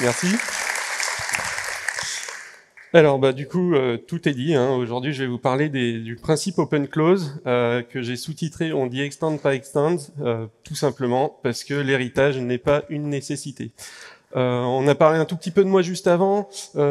Merci. Alors, du coup, tout est dit. Hein. Aujourd'hui, je vais vous parler du principe open-close que j'ai sous-titré « On dit extend, pas extend », tout simplement parce que l'héritage n'est pas une nécessité. On a parlé un tout petit peu de moi juste avant.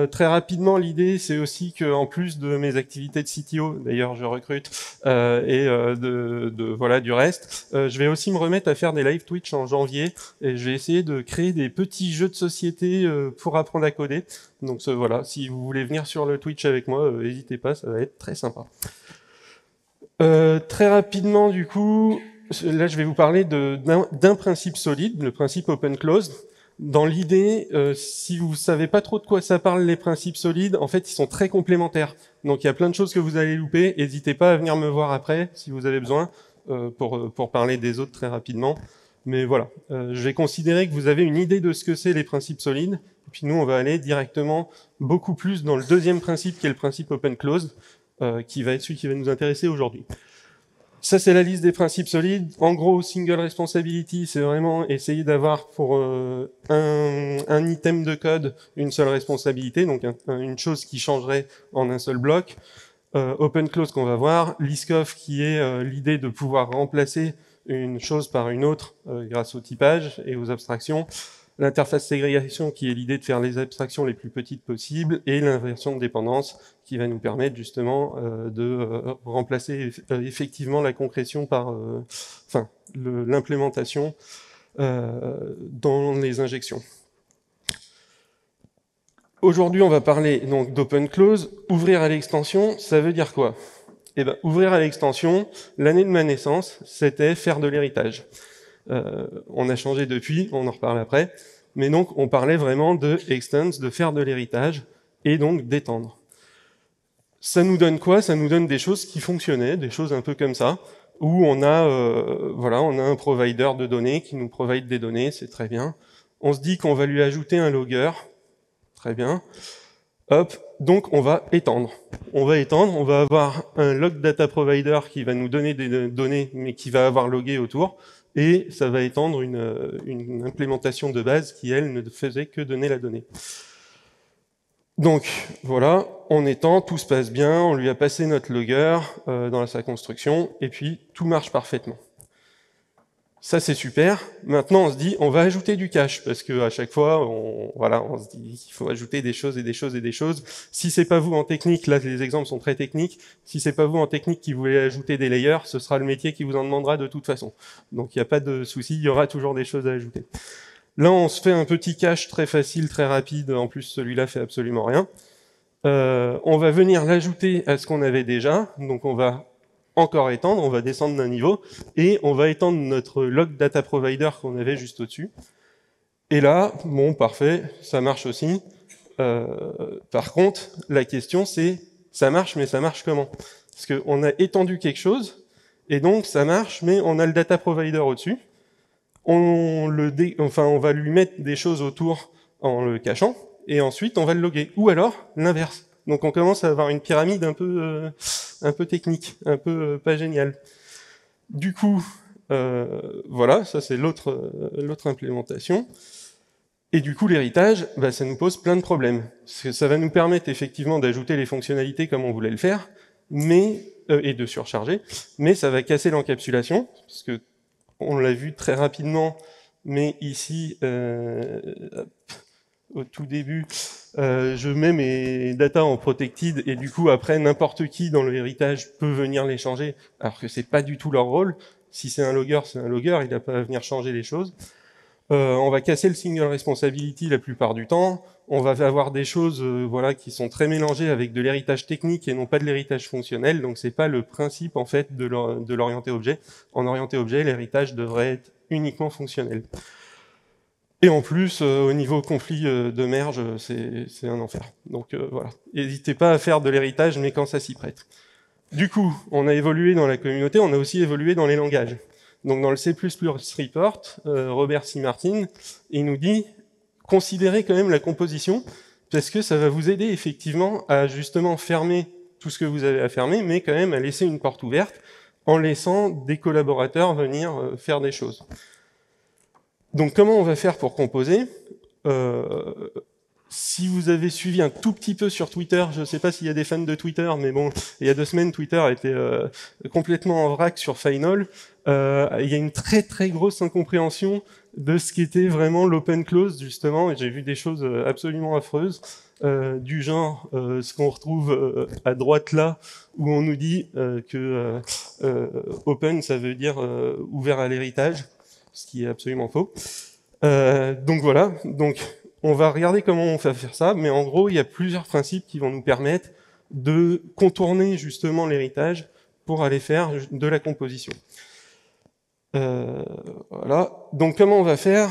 Très rapidement, l'idée, c'est aussi qu'en plus de mes activités de CTO, d'ailleurs je recrute, et du reste, je vais aussi me remettre à faire des live Twitch en janvier, et je vais essayer de créer des petits jeux de société pour apprendre à coder. Donc voilà, si vous voulez venir sur le Twitch avec moi, n'hésitez pas, ça va être très sympa. Très rapidement, du coup, là je vais vous parler d'un principe solide, le principe open-close. Dans l'idée, si vous savez pas trop de quoi ça parle, les principes solides, en fait, ils sont très complémentaires. Donc, il y a plein de choses que vous allez louper. N'hésitez pas à venir me voir après, si vous avez besoin, pour parler des autres très rapidement. Mais voilà, je vais considérer que vous avez une idée de ce que c'est les principes solides. Et puis nous, on va aller directement beaucoup plus dans le deuxième principe, qui est le principe open-close, qui va être celui qui va nous intéresser aujourd'hui. Ça, c'est la liste des principes solides. En gros, single responsibility, c'est vraiment essayer d'avoir pour un item de code une seule responsabilité, donc une chose qui changerait en un seul bloc. Open close qu'on va voir. Liskov, qui est l'idée de pouvoir remplacer une chose par une autre grâce au typage et aux abstractions. L'interface ségrégation, qui est l'idée de faire les abstractions les plus petites possibles. Et l'inversion de dépendance, qui va nous permettre justement de remplacer effectivement la concrétion par l'implémentation dans les injections. Aujourd'hui, on va parler donc d'open close. Ouvrir à l'extension, ça veut dire quoi? Eh ben, ouvrir à l'extension, l'année de ma naissance, c'était faire de l'héritage. On a changé depuis, on en reparle après. Mais donc, on parlait vraiment de extends, de faire de l'héritage et donc d'étendre. Ça nous donne quoi? Ça nous donne des choses qui fonctionnaient, des choses un peu comme ça, où on a, on a un provider de données qui nous provide des données, c'est très bien. On se dit qu'on va lui ajouter un logger, très bien. Hop, donc on va étendre. On va étendre, on va avoir un log data provider qui va nous donner des données, mais qui va avoir logué autour, et ça va étendre une implémentation de base qui, elle, ne faisait que donner la donnée. Donc voilà, on étend, tout se passe bien, on lui a passé notre logger dans sa construction, et puis tout marche parfaitement. Ça c'est super. Maintenant on se dit, on va ajouter du cache, parce que à chaque fois, on se dit qu'il faut ajouter des choses et des choses et des choses. Si c'est pas vous en technique, là les exemples sont très techniques, si c'est pas vous en technique qui voulez ajouter des layers, ce sera le métier qui vous en demandera de toute façon. Donc il n'y a pas de souci, il y aura toujours des choses à ajouter. Là, on se fait un petit cache très facile, très rapide. En plus, celui-là fait absolument rien. On va venir l'ajouter à ce qu'on avait déjà. Donc, on va encore étendre. On va descendre d'un niveau. Et on va étendre notre log data provider qu'on avait juste au-dessus. Et là, bon, parfait, ça marche aussi. Par contre, la question, c'est ça marche, mais ça marche comment? Parce qu'on a étendu quelque chose. Et donc, ça marche, mais on a le data provider au-dessus. On va lui mettre des choses autour en le cachant, et ensuite on va le loguer. Ou alors l'inverse. Donc on commence à avoir une pyramide un peu technique, un peu pas géniale. Du coup, voilà, ça c'est l'autre implémentation. Et du coup, l'héritage, ça nous pose plein de problèmes. Parce que ça va nous permettre effectivement d'ajouter les fonctionnalités comme on voulait le faire, et de surcharger, mais ça va casser l'encapsulation, parce que on l'a vu très rapidement, mais ici, au tout début, je mets mes data en protected, et du coup, après, n'importe qui dans le héritage peut venir les changer, alors que c'est pas du tout leur rôle. Si c'est un logger, c'est un logger, il n'a pas à venir changer les choses. On va casser le single responsibility la plupart du temps. On va avoir des choses qui sont très mélangées avec de l'héritage technique et non pas de l'héritage fonctionnel. Donc c'est pas le principe en fait de l'orienté objet. En orienté objet, l'héritage devrait être uniquement fonctionnel. Et en plus, au niveau conflit de merge, c'est un enfer. Donc voilà, n'hésitez pas à faire de l'héritage, mais quand ça s'y prête. Du coup, on a évolué dans la communauté, on a aussi évolué dans les langages. Donc dans le C++ report, Robert C. Martin, il nous dit « Considérez quand même la composition, parce que ça va vous aider effectivement à justement fermer tout ce que vous avez à fermer, mais quand même à laisser une porte ouverte, en laissant des collaborateurs venir faire des choses. » Donc comment on va faire pour composer? Si vous avez suivi un tout petit peu sur Twitter, je ne sais pas s'il y a des fans de Twitter, mais bon, il y a 2 semaines, Twitter était complètement en vrac sur Final. Il y a une très très grosse incompréhension de ce qu'était vraiment l'open close, justement, et j'ai vu des choses absolument affreuses, du genre ce qu'on retrouve à droite là, où on nous dit que open, ça veut dire ouvert à l'héritage, ce qui est absolument faux. Donc voilà, donc on va regarder comment on va faire ça, mais en gros, il y a plusieurs principes qui vont nous permettre de contourner justement l'héritage pour aller faire de la composition. Voilà, donc comment on va faire?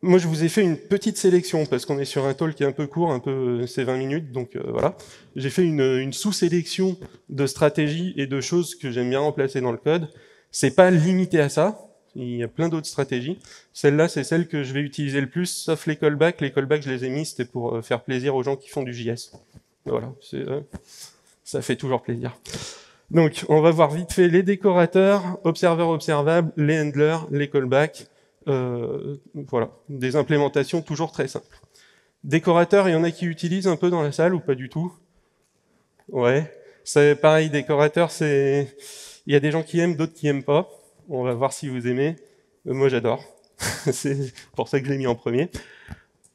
Moi, je vous ai fait une petite sélection, parce qu'on est sur un talk qui est un peu court, un peu c'est 20 minutes, donc voilà. J'ai fait une sous-sélection de stratégies et de choses que j'aime bien remplacer dans le code. C'est pas limité à ça. Il y a plein d'autres stratégies. Celle-là, c'est celle que je vais utiliser le plus, sauf les callbacks. Les callbacks, je les ai mis, c'était pour faire plaisir aux gens qui font du JS. Voilà, ça fait toujours plaisir. Donc, on va voir vite fait les décorateurs, observeurs observables, les handlers, les callbacks. Voilà, des implémentations toujours très simples. Décorateurs, il y en a qui utilisent un peu dans la salle ou pas du tout? Ouais, c'est pareil, décorateurs, c'est... Il y a des gens qui aiment, d'autres qui aiment pas. On va voir si vous aimez. Moi, j'adore. C'est pour ça que je l'ai mis en premier.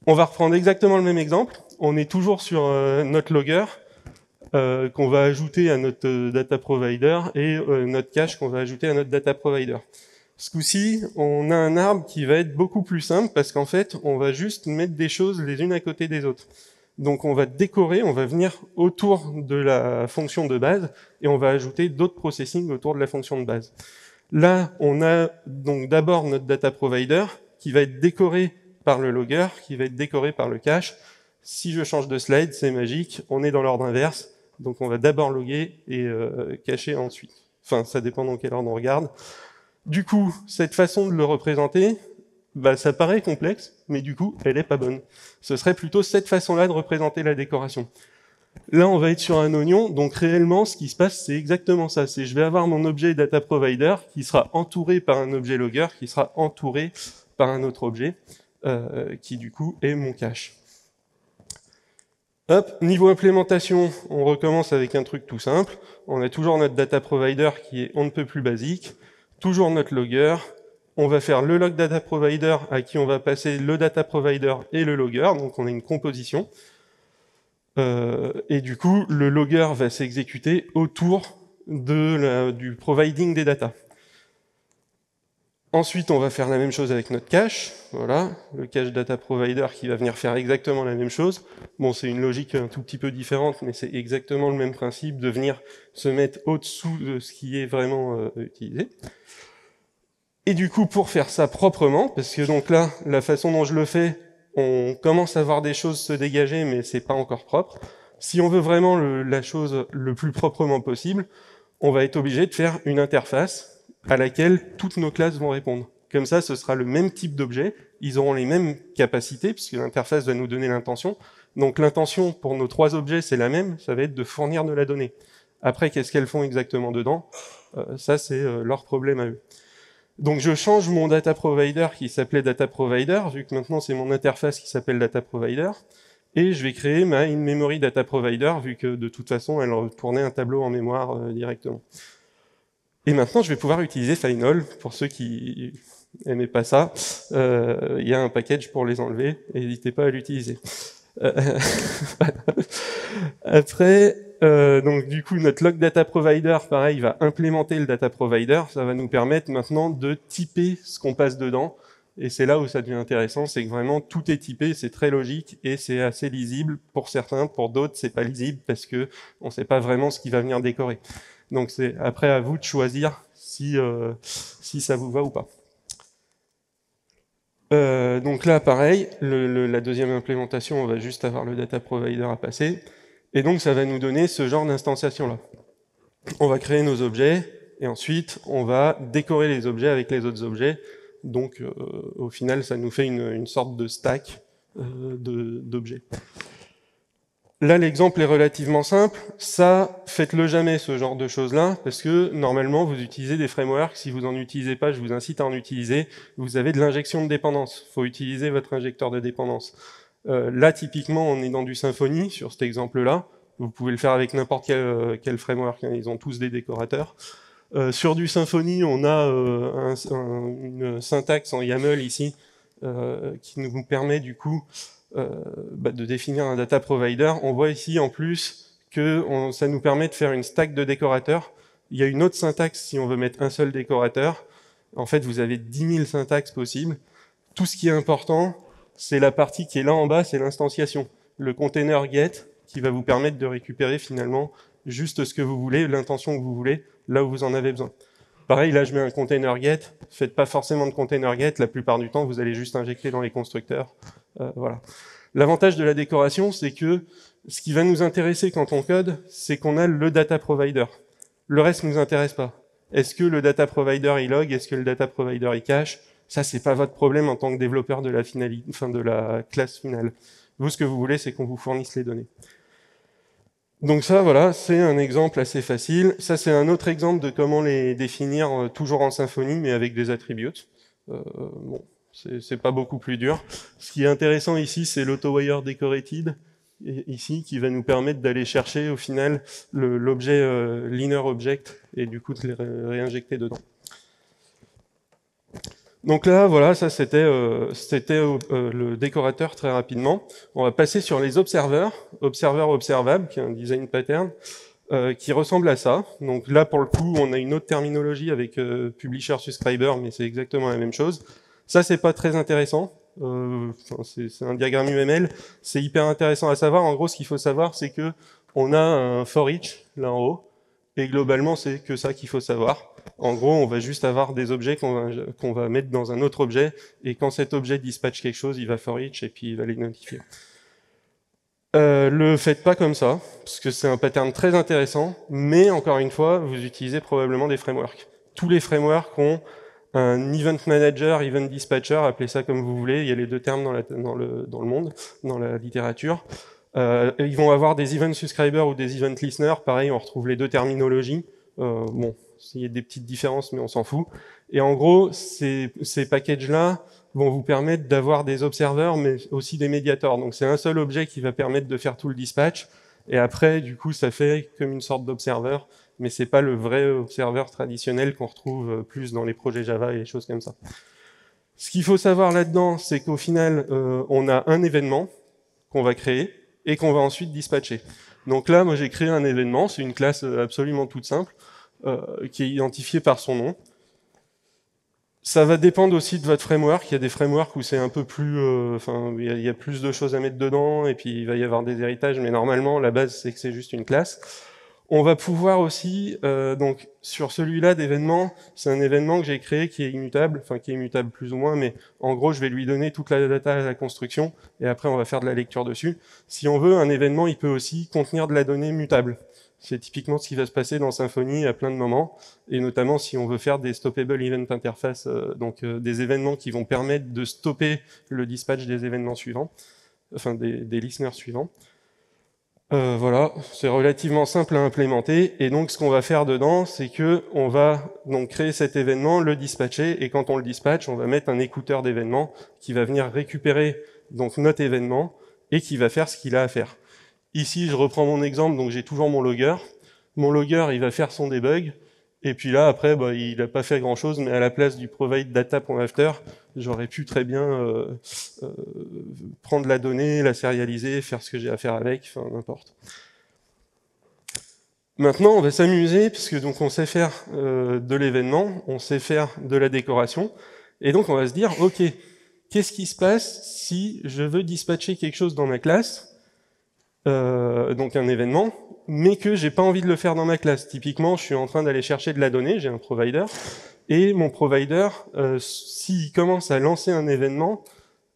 On va reprendre exactement le même exemple. On est toujours sur notre logger qu'on va ajouter à notre data provider et notre cache qu'on va ajouter à notre data provider. Ce coup-ci, on a un arbre qui va être beaucoup plus simple parce qu'en fait, on va juste mettre des choses les unes à côté des autres. Donc, on va décorer, on va venir autour de la fonction de base et on va ajouter d'autres processings autour de la fonction de base. Là, on a donc d'abord notre data provider qui va être décoré par le logger, qui va être décoré par le cache. Si je change de slide, c'est magique, on est dans l'ordre inverse. Donc on va d'abord loguer et cacher ensuite. Enfin, ça dépend dans quel ordre on regarde. Du coup, cette façon de le représenter, bah, ça paraît complexe, mais du coup, elle est pas bonne. Ce serait plutôt cette façon-là de représenter la décoration. Là, on va être sur un oignon, donc réellement, ce qui se passe, c'est exactement ça. C'est je vais avoir mon objet data provider qui sera entouré par un objet logger, qui sera entouré par un autre objet, qui du coup est mon cache. Hop, niveau implémentation, on recommence avec un truc tout simple. On a toujours notre data provider qui est on ne peut plus basique, toujours notre logger. On va faire le log data provider à qui on va passer le data provider et le logger, donc on a une composition. Et du coup, le logger va s'exécuter autour de du providing des data. Ensuite, on va faire la même chose avec notre cache. Voilà, le cache data provider qui va venir faire exactement la même chose. Bon, c'est une logique un tout petit peu différente, mais c'est exactement le même principe de venir se mettre au-dessous de ce qui est vraiment utilisé. Et du coup, pour faire ça proprement, parce que donc là, la façon dont je le fais, on commence à voir des choses se dégager, mais c'est pas encore propre. Si on veut vraiment la chose le plus proprement possible, on va être obligé de faire une interface à laquelle toutes nos classes vont répondre. Comme ça, ce sera le même type d'objet, ils auront les mêmes capacités, puisque l'interface va nous donner l'intention. Donc l'intention pour nos 3 objets, c'est la même, ça va être de fournir de la donnée. Après, qu'est-ce qu'elles font exactement dedans? Ça, c'est leur problème à eux. Donc je change mon data provider qui s'appelait data provider, vu que maintenant c'est mon interface qui s'appelle data provider, et je vais créer ma in-memory data provider, vu que de toute façon elle retournait un tableau en mémoire directement. Et maintenant je vais pouvoir utiliser Final, pour ceux qui n'aimaient pas ça, il y a un package pour les enlever, n'hésitez pas à l'utiliser. Après, donc du coup notre log data provider, pareil, va implémenter le data provider. Ça va nous permettre maintenant de typer ce qu'on passe dedans. Et c'est là où ça devient intéressant, c'est que vraiment tout est typé, c'est très logique et c'est assez lisible pour certains, pour d'autres c'est pas lisible parce que on sait pas vraiment ce qui va venir décorer. Donc c'est après à vous de choisir si ça vous va ou pas. Donc là, pareil, la deuxième implémentation, on va juste avoir le data provider à passer, et donc ça va nous donner ce genre d'instanciation-là. On va créer nos objets, et ensuite on va décorer les objets avec les autres objets, donc au final ça nous fait une sorte de stack d'objets. Là, l'exemple est relativement simple, ça, faites-le jamais, ce genre de choses-là, parce que normalement, vous utilisez des frameworks, si vous n'en utilisez pas, je vous incite à en utiliser, vous avez de l'injection de dépendance, il faut utiliser votre injecteur de dépendance. Là, typiquement, on est dans du Symfony, sur cet exemple-là, vous pouvez le faire avec n'importe quel framework, hein, ils ont tous des décorateurs. Sur du Symfony, on a une syntaxe en YAML ici, qui nous permet du coup de définir un data provider. On voit ici en plus que ça nous permet de faire une stack de décorateurs. Il y a une autre syntaxe si on veut mettre un seul décorateur. En fait, vous avez 10 000 syntaxes possibles. Tout ce qui est important, c'est la partie qui est là en bas, c'est l'instanciation. Le container get qui va vous permettre de récupérer finalement juste ce que vous voulez, l'intention que vous voulez, là où vous en avez besoin. Pareil, là je mets un container get, faites pas forcément de container get, la plupart du temps vous allez juste injecter dans les constructeurs. Voilà. L'avantage de la décoration, c'est que ce qui va nous intéresser quand on code, c'est qu'on a le data provider. Le reste nous intéresse pas. Est-ce que le data provider il log, est-ce que le data provider il cache? Ça c'est pas votre problème en tant que développeur de la finalité, enfin de la classe finale. Vous, ce que vous voulez, c'est qu'on vous fournisse les données. Donc ça, voilà, c'est un exemple assez facile. Ça, c'est un autre exemple de comment les définir toujours en Symfony, mais avec des attributes. Bon, c'est pas beaucoup plus dur. Ce qui est intéressant ici, c'est l'AutoWire Decorated, ici, qui va nous permettre d'aller chercher, au final, l'objet l'inner object, et du coup, de les réinjecter dedans. Donc là, voilà, ça, c'était le décorateur très rapidement. On va passer sur les observeurs, observable, qui est un design pattern, qui ressemble à ça. Donc là, pour le coup, on a une autre terminologie avec publisher, subscriber, mais c'est exactement la même chose. Ça, c'est pas très intéressant. C'est un diagramme UML. C'est hyper intéressant à savoir. En gros, ce qu'il faut savoir, c'est que on a un for each, là en haut, et globalement, c'est que ça qu'il faut savoir. En gros, on va juste avoir des objets qu'on va mettre dans un autre objet, et quand cet objet dispatche quelque chose, il va for each et puis il va les notifier. Le faites pas comme ça, parce que c'est un pattern très intéressant, mais encore une fois, vous utilisez probablement des frameworks. Tous les frameworks ont un event manager, event dispatcher, appelez ça comme vous voulez, il y a les deux termes dans le monde, dans la littérature. Ils vont avoir des event subscribers ou des event listeners, pareil, on retrouve les deux terminologies. Bon, il y a des petites différences, mais on s'en fout. Et en gros, ces packages-là vont vous permettre d'avoir des observeurs, mais aussi des médiators. Donc c'est un seul objet qui va permettre de faire tout le dispatch. Et après, du coup, ça fait comme une sorte d'observeur, mais c'est pas le vrai observeur traditionnel qu'on retrouve plus dans les projets Java et les choses comme ça. Ce qu'il faut savoir là-dedans, c'est qu'au final, on a un événement qu'on va créer et qu'on va ensuite dispatcher. Donc là, moi, j'ai créé un événement, c'est une classe absolument toute simple, qui est identifié par son nom. Ça va dépendre aussi de votre framework. Il y a des frameworks où c'est un peu plus, enfin, il y a plus de choses à mettre dedans, et puis il va y avoir des héritages. Mais normalement, la base c'est que c'est juste une classe. On va pouvoir aussi, donc sur celui-là d'événement, c'est un événement que j'ai créé qui est immutable, enfin qui est immutable plus ou moins, mais en gros, je vais lui donner toute la data à la construction, et après on va faire de la lecture dessus. Si on veut, un événement, il peut aussi contenir de la donnée mutable. C'est typiquement ce qui va se passer dans Symfony à plein de moments, et notamment si on veut faire des stoppable event interface, donc des événements qui vont permettre de stopper le dispatch des événements suivants, enfin des listeners suivants. Voilà, c'est relativement simple à implémenter, et donc ce qu'on va faire dedans, c'est que on va donc créer cet événement, le dispatcher, et quand on le dispatch, on va mettre un écouteur d'événements qui va venir récupérer donc notre événement et qui va faire ce qu'il a à faire. Ici, je reprends mon exemple, donc j'ai toujours mon logger. Mon logger, il va faire son debug, et puis là, après, bah, il n'a pas fait grand-chose, mais à la place du provide data.after, j'aurais pu très bien prendre la donnée, la sérialiser, faire ce que j'ai à faire avec, enfin, n'importe. Maintenant, on va s'amuser, puisque donc on sait faire de l'événement, on sait faire de la décoration, et donc on va se dire, ok, qu'est-ce qui se passe si je veux dispatcher quelque chose dans ma classe ? Donc un événement, mais que j'ai pas envie de le faire dans ma classe. Typiquement, je suis en train d'aller chercher de la donnée, j'ai un provider, et mon provider, s'il commence à lancer un événement,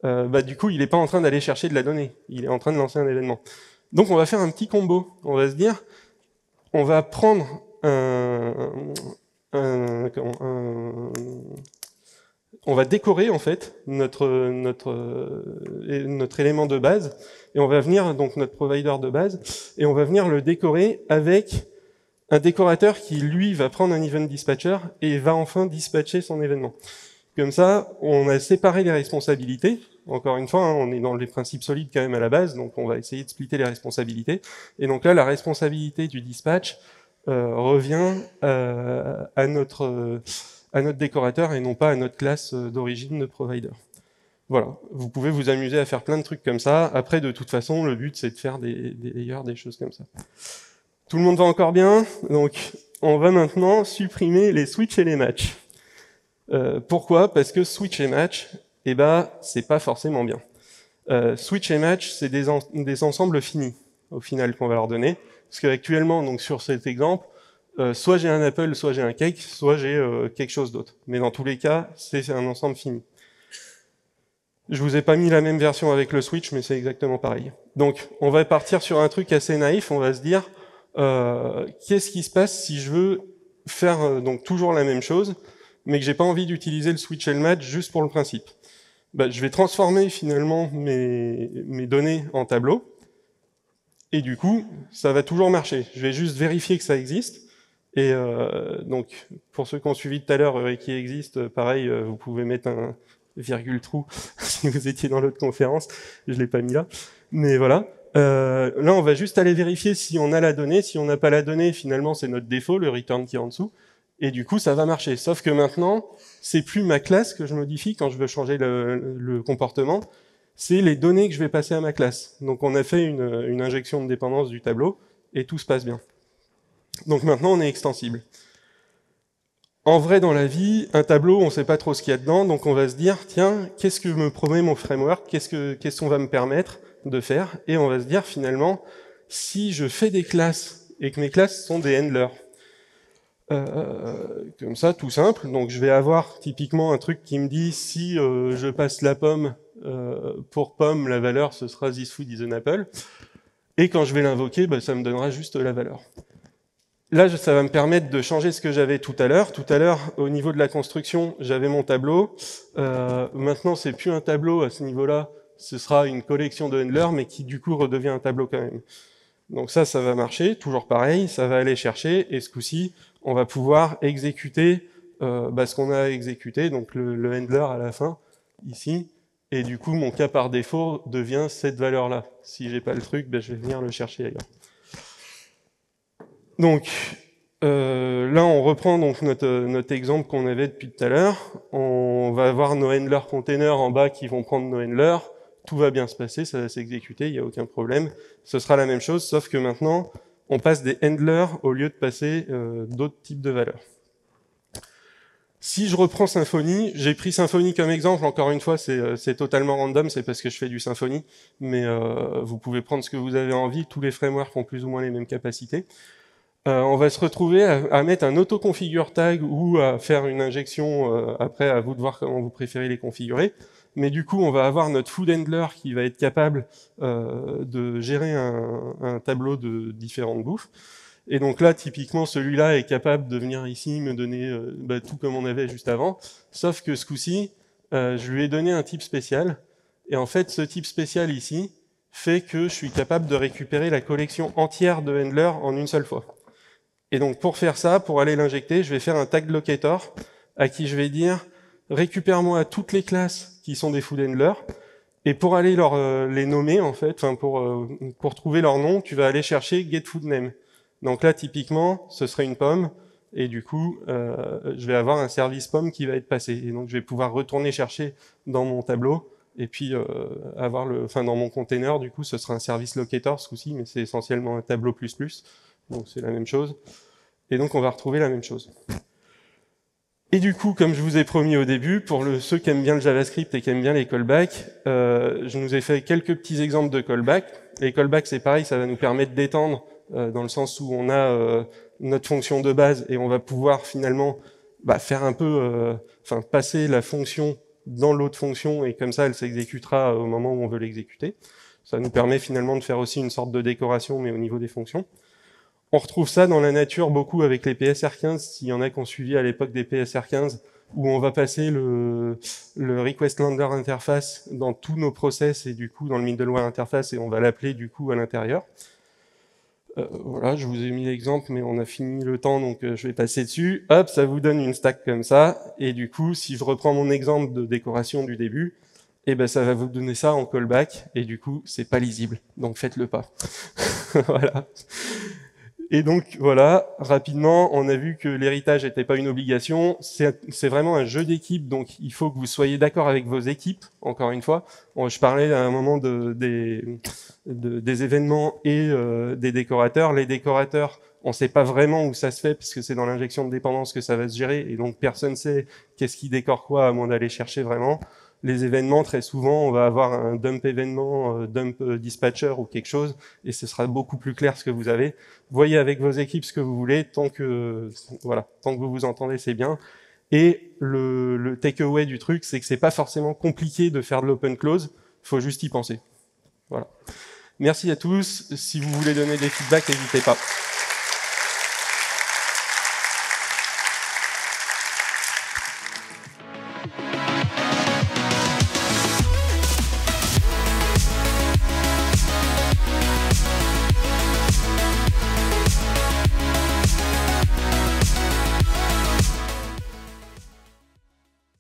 du coup, il n'est pas en train d'aller chercher de la donnée, il est en train de lancer un événement. Donc on va faire un petit combo, on va se dire, on va prendre on va décorer en fait notre élément de base, et on va venir, donc notre provider de base, et on va venir le décorer avec un décorateur qui lui va prendre un event dispatcher et va enfin dispatcher son événement. Comme ça, on a séparé les responsabilités. Encore une fois, hein, on est dans les principes solides quand même à la base, donc on va essayer de splitter les responsabilités. Et donc là, la responsabilité du dispatch revient à notre décorateur et non pas à notre classe d'origine de provider. Voilà, vous pouvez vous amuser à faire plein de trucs comme ça. Après, de toute façon, le but, c'est de faire des layers, des choses comme ça. Tout le monde va encore bien, donc on va maintenant supprimer les switches et les matchs. Pourquoi? Parce que switch et match, eh ben, c'est pas forcément bien. Switch et match, c'est des ensembles finis, au final, qu'on va leur donner. Parce qu'actuellement, donc sur cet exemple, soit j'ai un apple, soit j'ai un cake, soit j'ai quelque chose d'autre. Mais dans tous les cas, c'est un ensemble fini. Je vous ai pas mis la même version avec le switch, mais c'est exactement pareil. Donc, on va partir sur un truc assez naïf, on va se dire, qu'est-ce qui se passe si je veux faire donc toujours la même chose, mais que j'ai pas envie d'utiliser le switch et le match juste pour le principe. Bah, je vais transformer finalement mes données en tableau, et du coup, ça va toujours marcher. Je vais juste vérifier que ça existe, et donc, pour ceux qui ont suivi tout à l'heure et qui existent, pareil, vous pouvez mettre un virgule trou si vous étiez dans l'autre conférence, je l'ai pas mis là, mais voilà. Là, on va juste aller vérifier si on a la donnée, si on n'a pas la donnée, finalement, c'est notre défaut, le return qui est en dessous, et du coup, ça va marcher. Sauf que maintenant, c'est plus ma classe que je modifie quand je veux changer le comportement, c'est les données que je vais passer à ma classe. Donc on a fait une injection de dépendance du tableau, et tout se passe bien. Donc maintenant, on est extensible. En vrai, dans la vie, un tableau, on ne sait pas trop ce qu'il y a dedans, donc on va se dire, tiens, qu'est-ce que me promet mon framework, qu'est-ce qu'on va me permettre de faire, et on va se dire, finalement, si je fais des classes, et que mes classes sont des handlers, comme ça, tout simple, donc je vais avoir typiquement un truc qui me dit, si je passe la pomme, pour pomme, la valeur, ce sera this food is an apple, et quand je vais l'invoquer, bah, ça me donnera juste la valeur. Là, ça va me permettre de changer ce que j'avais tout à l'heure. Tout à l'heure, au niveau de la construction, j'avais mon tableau. Maintenant, c'est plus un tableau à ce niveau-là, ce sera une collection de handlers, mais qui du coup redevient un tableau quand même. Donc ça va marcher, toujours pareil, ça va aller chercher, et ce coup-ci, on va pouvoir exécuter ce qu'on a exécuté, donc le handler à la fin, ici, et du coup, mon cas par défaut devient cette valeur-là. Si j'ai pas le truc, ben, je vais venir le chercher ailleurs. Donc, là, on reprend donc notre exemple qu'on avait depuis tout à l'heure. On va avoir nos handlers containers en bas qui vont prendre nos handlers. Tout va bien se passer, ça va s'exécuter, il n'y a aucun problème. Ce sera la même chose, sauf que maintenant, on passe des handlers au lieu de passer d'autres types de valeurs. Si je reprends Symfony, j'ai pris Symfony comme exemple, encore une fois, c'est totalement random, c'est parce que je fais du Symfony, mais vous pouvez prendre ce que vous avez envie, tous les frameworks ont plus ou moins les mêmes capacités. On va se retrouver à mettre un auto-configure tag ou à faire une injection, après à vous de voir comment vous préférez les configurer, mais du coup on va avoir notre food handler qui va être capable de gérer un tableau de différentes bouffes. Et donc là, typiquement, celui-là est capable de venir ici me donner tout comme on avait juste avant, sauf que ce coup-ci, je lui ai donné un type spécial, et en fait, ce type spécial ici fait que je suis capable de récupérer la collection entière de handlers en une seule fois. Et donc, pour faire ça, pour aller l'injecter, je vais faire un tag locator, à qui je vais dire « récupère-moi toutes les classes qui sont des food handlers », et pour aller les nommer, en fait, pour trouver leur nom, tu vas aller chercher « get food name ». Donc là, typiquement, ce serait une pomme, et du coup, je vais avoir un service pomme qui va être passé. Et donc, je vais pouvoir retourner chercher dans mon tableau, et puis avoir dans mon container, du coup, ce sera un service locator, ce coup-ci, mais c'est essentiellement un tableau ++, donc c'est la même chose. Et donc, on va retrouver la même chose. Et du coup, comme je vous ai promis au début, pour ceux qui aiment bien le JavaScript et qui aiment bien les callbacks, je nous ai fait quelques petits exemples de callbacks. Les callbacks, c'est pareil, ça va nous permettre d'étendre dans le sens où on a notre fonction de base et on va pouvoir finalement faire un peu, passer la fonction dans l'autre fonction et comme ça elle s'exécutera au moment où on veut l'exécuter. Ça nous permet finalement de faire aussi une sorte de décoration mais au niveau des fonctions. On retrouve ça dans la nature beaucoup avec les PSR15, s'il y en a qui ont suivi à l'époque des PSR15, où on va passer le request lander interface dans tous nos process et du coup dans le middleware interface et on va l'appeler du coup à l'intérieur. Voilà, je vous ai mis l'exemple mais on a fini le temps donc je vais passer dessus. Hop, ça vous donne une stack comme ça et du coup si je reprends mon exemple de décoration du début, et ça va vous donner ça en callback et du coup c'est pas lisible donc faites-le pas. Voilà. Et donc voilà, rapidement, on a vu que l'héritage n'était pas une obligation, c'est vraiment un jeu d'équipe, donc il faut que vous soyez d'accord avec vos équipes, encore une fois. Je parlais à un moment des événements et des décorateurs. Les décorateurs, on ne sait pas vraiment où ça se fait, parce que c'est dans l'injection de dépendance que ça va se gérer, et donc personne ne sait qu'est-ce qui décore quoi, à moins d'aller chercher vraiment. Les événements, très souvent, on va avoir un dump événement, dump dispatcher ou quelque chose, et ce sera beaucoup plus clair ce que vous avez. Voyez avec vos équipes ce que vous voulez, tant que vous vous entendez, c'est bien. Et le takeaway du truc, c'est que c'est pas forcément compliqué de faire de l'open close, faut juste y penser. Voilà. Merci à tous. Si vous voulez donner des feedbacks, n'hésitez pas.